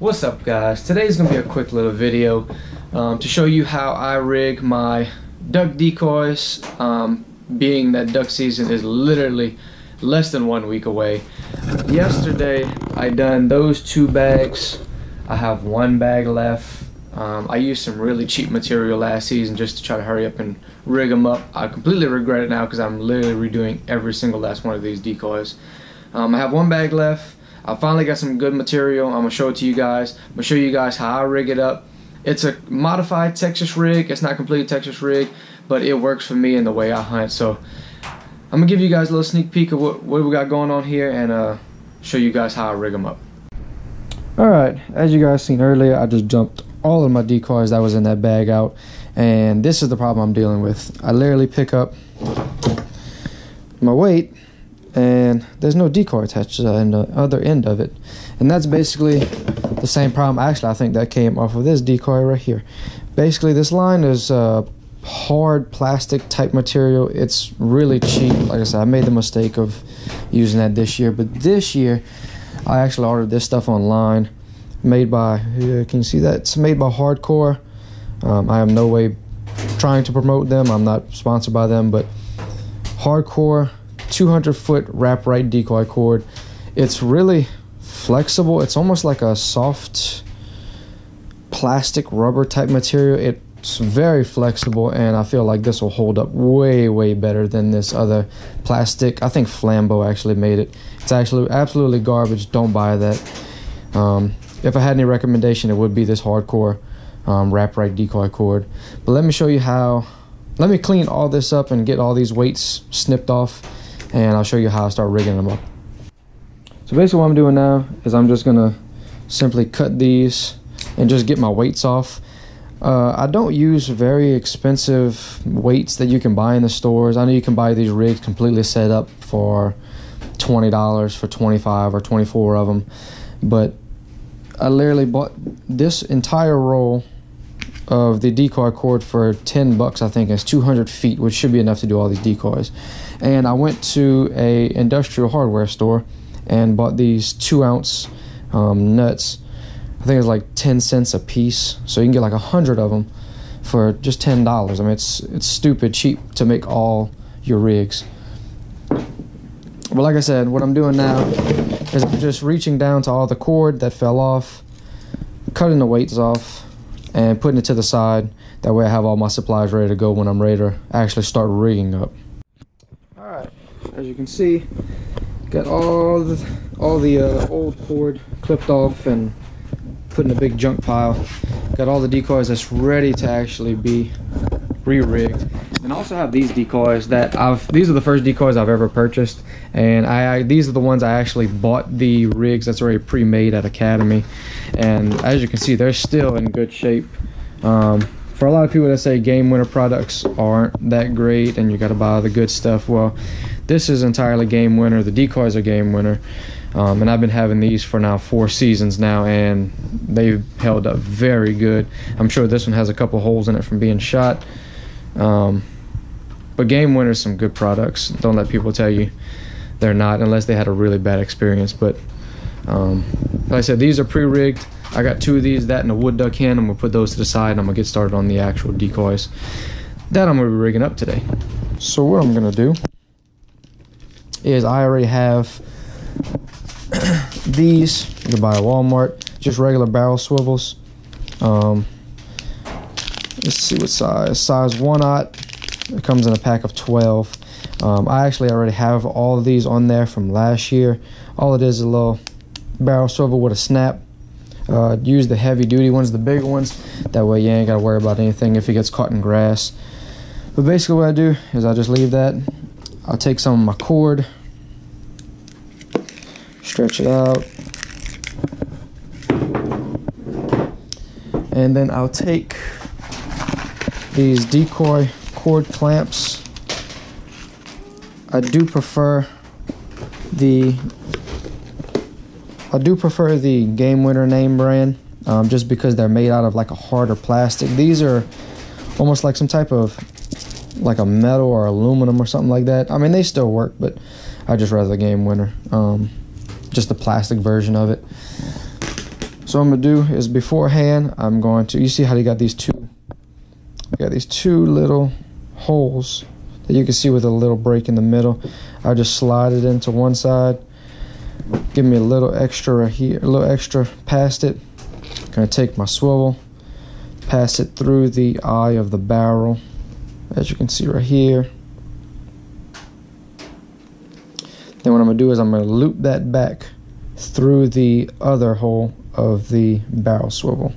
What's up, guys? Today's gonna be a quick little video to show you how I rig my duck decoys, being that duck season is literally less than 1 week away. Yesterday I done those two bags. I have one bag left. I used some really cheap material last season just to try to hurry up and rig them up. I completely regret it now because I'm literally redoing every single last one of these decoys. I have one bag left. I finally got some good material. I'm gonna show it to you guys. I'm gonna show you guys how I rig it up. It's a modified Texas rig. It's not complete Texas rig, but it works for me in the way I hunt. So I'm gonna give you guys a little sneak peek of what we got going on here and show you guys how I rig them up. All right, as you guys seen earlier, I just dumped all of my decoys that was in that bag out, and this is the problem I'm dealing with. I literally pick up my weight and there's no decoy attached to the other end of it, and that's basically the same problem. Actually, I think that came off of this decoy right here. Basically, this line is hard plastic type material. It's really cheap. Like I said, I made the mistake of using that this year, but this year I actually ordered this stuff online, made by, can you see that? It's made by Hardcore. I am no way trying to promote them. I'm not sponsored by them, but Hardcore 200-foot wrap right decoy cord. It's really flexible. It's almost like a soft plastic rubber type material. It's very flexible, and I feel like this will hold up way better than this other plastic. I think Flambeau actually made it. It's actually absolutely garbage. Don't buy that. If I had any recommendation, it would be this Hardcore wrap right decoy cord. But let me show you how. Let me clean all this up and get all these weights snipped off, and I'll show you how I start rigging them up. So basically what I'm doing now is I'm just gonna simply cut these and just get my weights off. I don't use very expensive weights that you can buy in the stores. I know you can buy these rigs completely set up for $20 for 25 or 24 of them, but I literally bought this entire roll of the decoy cord for 10 bucks, I think. It's 200 feet, which should be enough to do all these decoys. And I went to a industrial hardware store and bought these 2-ounce nuts. I think it's like 10 cents a piece. So you can get like 100 of them for just $10. I mean, it's stupid cheap to make all your rigs. But like I said, what I'm doing now is I'm just reaching down to all the cord that fell off, cutting the weights off, and putting it to the side. That way I have all my supplies ready to go when I'm ready to actually start rigging up. All right, as you can see, got all the old cord clipped off and put in a big junk pile. Got all the decoys that's ready to actually be re-rigged. And I also have these decoys that these are the first decoys I've ever purchased, and these are the ones I actually bought the rigs that's already pre-made at Academy, and as you can see, they're still in good shape. For a lot of people that say Game Winner products aren't that great and you gotta buy the good stuff, well, this is entirely Game Winner. The decoys are Game Winner, and I've been having these for now 4 seasons now, and they've held up very good. I'm sure this one has a couple holes in it from being shot. But Game Winner is some good products. Don't let people tell you they're not, unless they had a really bad experience. But like I said, these are pre-rigged. I got 2 of these, that and a wood duck hen. I'm gonna put those to the side and I'm gonna get started on the actual decoys that I'm gonna be rigging up today. So what I'm gonna do is I already have these. You can buy at Walmart, just regular barrel swivels. Let's see what size 1/0. It comes in a pack of 12. I actually already have all of these on there from last year. All it is a little barrel swivel with a snap. Use the heavy duty ones, the bigger ones. That way you ain't gotta worry about anything if it gets caught in grass. But basically what I do is I just leave that. I'll take some of my cord, stretch it out, and then I'll take these decoy cord clamps. I do prefer the Game Winner name brand, just because they're made out of like a harder plastic. These are almost like some type of like a metal or aluminum or something like that. I mean, they still work, but I just rather the Game Winner, just the plastic version of it. So what I'm going to do is beforehand, I'm going to, you see how they got these two, little holes that you can see with a little break in the middle. I just slide it into one side, give me a little extra right here, a little extra past it. I'm going to take my swivel, pass it through the eye of the barrel, as you can see right here. Then what I'm going to do is I'm going to loop that back through the other hole of the barrel swivel,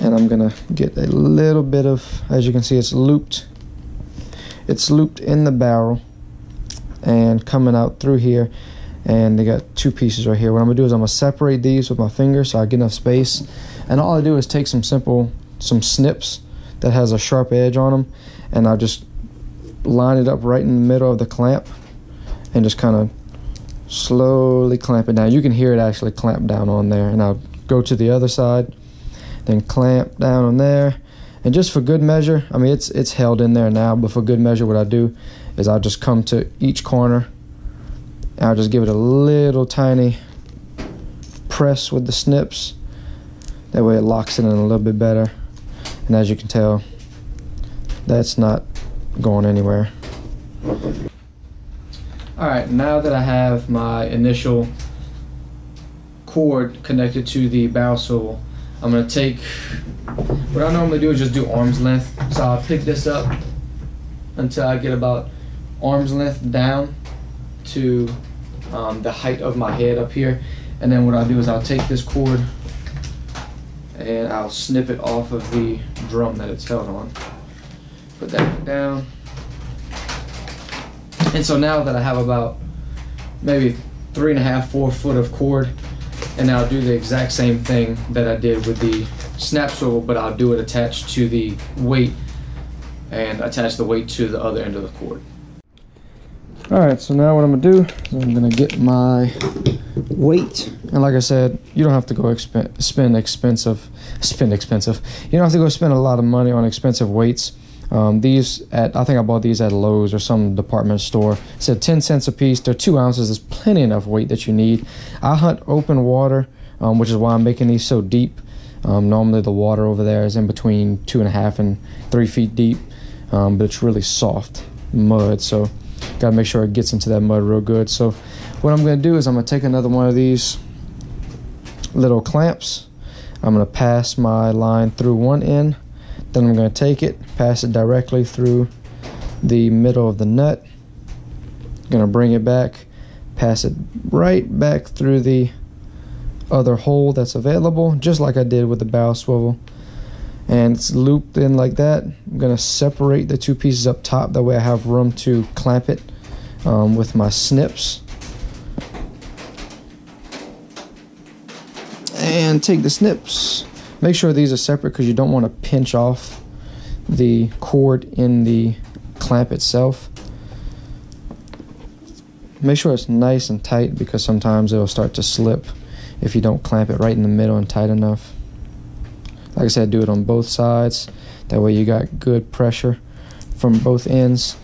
and I'm gonna get a little bit of, as you can see, it's looped in the barrel and coming out through here, and they got two pieces right here. What I'm gonna do is I'm gonna separate these with my finger so I get enough space, and all I do is take some snips that has a sharp edge on them, and I'll just line it up right in the middle of the clamp and just kind of slowly clamp it down. You can hear it actually clamp down on there, and I'll go to the other side, then clamp down on there, and just for good measure, I mean it's held in there now, but for good measure what I do is I'll just come to each corner and I'll just give it a little tiny press with the snips, that way it locks it in a little bit better, and as you can tell, that's not going anywhere. Alright, now that I have my initial cord connected to the barrel swivel, I'm going to take, what I normally do is just do arm's length. So I'll pick this up until I get about arm's length down to the height of my head up here. And then what I'll do is I'll take this cord and I'll snip it off of the drum that it's held on. Put that down. And so now that I have about maybe 3.5 to 4 foot of cord, and I'll do the exact same thing that I did with the snap swivel, but I'll do it attached to the weight and attach the weight to the other end of the cord. Alright, so now what I'm going to do is I'm going to get my weight, and like I said, you don't have to go spend expensive. You don't have to go spend a lot of money on expensive weights. These at, I think I bought these at Lowe's or some department store. It said 10 cents a piece. They're 2 ounces. There's plenty enough weight that you need. I hunt open water, which is why I'm making these so deep. Normally the water over there is in between 2.5 and 3 feet deep, but it's really soft mud, so gotta make sure it gets into that mud real good. So what I'm gonna do is I'm gonna take another one of these little clamps. I'm gonna pass my line through one end. Then I'm going to take it, pass it directly through the middle of the nut. I'm going to bring it back, pass it right back through the other hole that's available, just like I did with the barrel swivel. And it's looped in like that. I'm going to separate the two pieces up top. That way I have room to clamp it with my snips. And take the snips. Make sure these are separate because you don't want to pinch off the cord in the clamp itself. Make sure it's nice and tight because sometimes it'll start to slip if you don't clamp it right in the middle and tight enough. Like I said, do it on both sides. That way you got good pressure from both ends.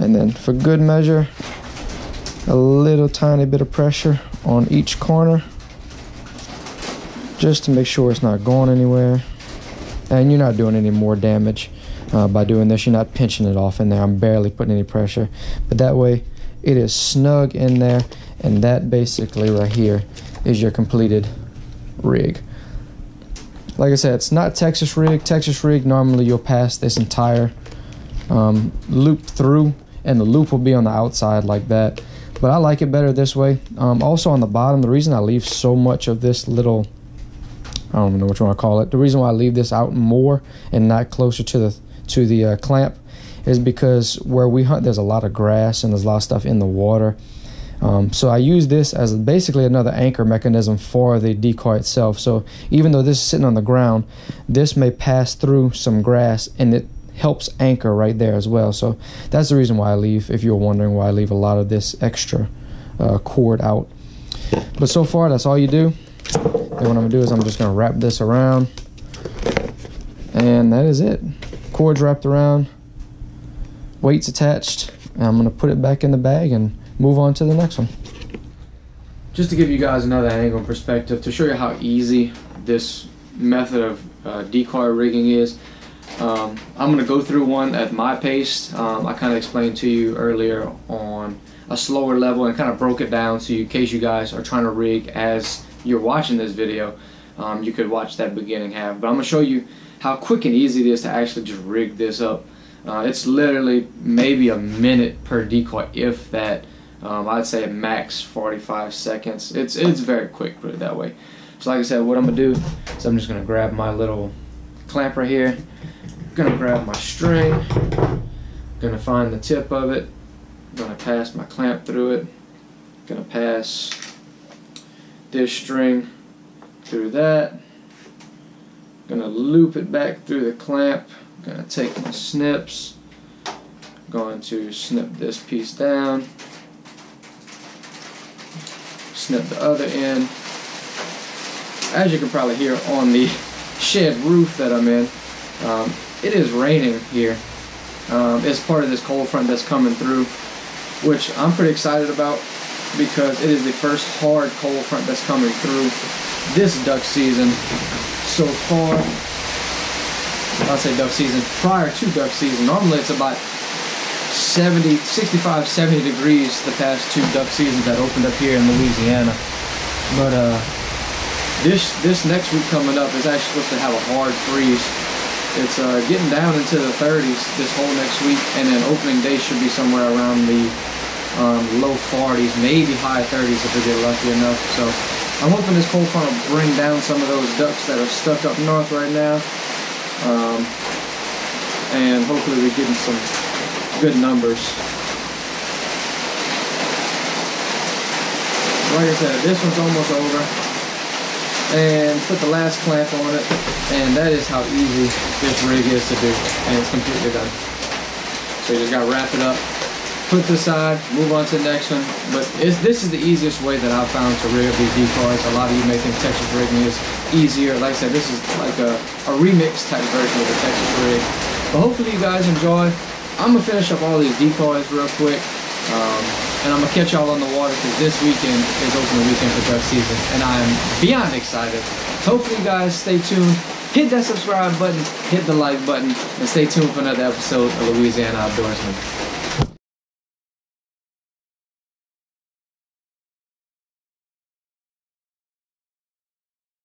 And then for good measure, a little tiny bit of pressure on each corner, just to make sure it's not going anywhere, and you're not doing any more damage by doing this. You're not pinching it off in there. I'm barely putting any pressure, but that way it is snug in there, and that basically right here is your completed rig. Like I said, it's not Texas rig. Texas rig, normally you'll pass this entire loop through, and the loop will be on the outside like that, but I like it better this way. Also on the bottom, the reason I leave so much of this little, I don't even know what you want to call it. The reason why I leave this out more and not closer to the clamp is because where we hunt, there's a lot of grass and there's a lot of stuff in the water. So I use this as basically another anchor mechanism for the decoy itself. So even though this is sitting on the ground, this may pass through some grass and it helps anchor right there as well. So that's the reason why I leave, if you're wondering why I leave a lot of this extra cord out. But so far, that's all you do. Then what I'm going to do is I'm just going to wrap this around, and that is it. Cord's wrapped around, weight's attached, and I'm going to put it back in the bag and move on to the next one. just to give you guys another angle and perspective to show you how easy this method of decoy rigging is. I'm going to go through one at my pace. I kind of explained to you earlier on a slower level and kind of broke it down so in case you guys are trying to rig as you're watching this video, you could watch that beginning half. But I'm going to show you how quick and easy it is to actually just rig this up. It's literally maybe a minute per decoy, if that. I'd say max 45 seconds. It's very quick, put it that way. So like I said, what I'm going to do is I'm just going to grab my little clamp right here. I'm going to grab my string. I'm going to find the tip of it. I'm going to pass my clamp through it. I'm going to pass this string through that. I'm going to loop it back through the clamp. I'm going to take my snips. I'm going to snip this piece down. Snip the other end. As you can probably hear on the shed roof that I'm in, it is raining here. It's part of this cold front that's coming through, which I'm pretty excited about because it is the first hard cold front that's coming through this duck season so far. I'll say duck season, prior to duck season. Normally it's about 65, 70 degrees the past two duck seasons that opened up here in Louisiana. But this next week coming up is actually supposed to have a hard freeze. It's getting down into the 30s this whole next week, and then opening day should be somewhere around the low 40s, maybe high 30s if we get lucky enough. So I'm hoping this cold front will bring down some of those ducks that are stuck up north right now, and hopefully we're getting some good numbers. Like I said, this one's almost over, and put the last clamp on it, and that is how easy this rig is to do, and it's completely done. So you just gotta wrap it up, put this aside, move on to the next one. But this is the easiest way that I've found to rig these decoys. A lot of you may think Texas rigging is easier. Like I said, this is like a remix type version of the Texas rig. But hopefully you guys enjoy. I'm going to finish up all these decoys real quick, and I'm going to catch y'all on the water because this weekend is opening weekend for duck season, and I am beyond excited. So hopefully you guys stay tuned, hit that subscribe button, hit the like button, and stay tuned for another episode of Louisiana Outdoorsmen.